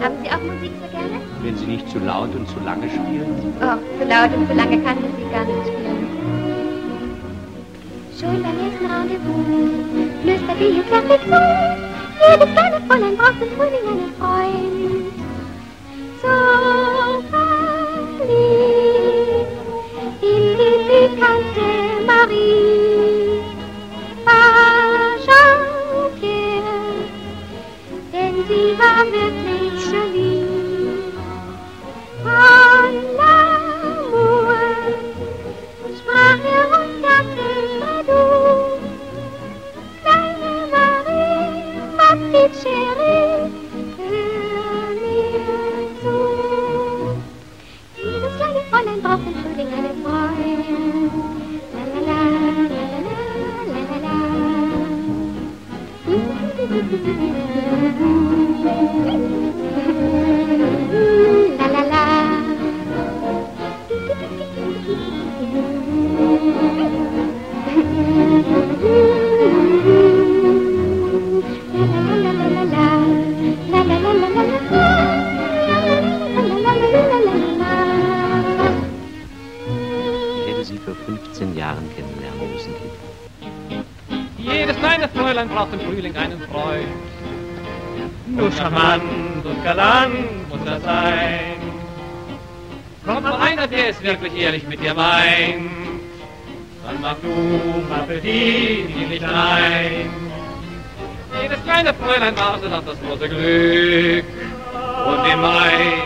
Haben Sie auch Musik so gerne? Wenn Sie nicht zu laut und zu lange spielen? Oh, zu laut und zu lange kann Musik gar nicht spielen. Schon beim nächsten Rendezvous flüstert die Perfektion. Jedes kleine Fräulein braucht im Frühling einen Freund. So verliebt in die pikante Marie war Jean-Pierre, denn sie war wirklich jolie. Von l'amour sprach und sagte Madou, kleine Marie, ma petite chérie, hör mir zu. Jedes kleine Fräulein braucht im Frühling einen Freund. La la la la la la la. Sie vor 15 Jahren kennenlernen müssen. Jedes kleine Fräulein braucht im Frühling einen Freund. Nur charmant und galant muss er sein. Kommt mal einer, der es wirklich ehrlich mit dir meint. Dann mach du mal für die nicht allein. Jedes kleine Fräulein wartet auf das große Glück und den Mai.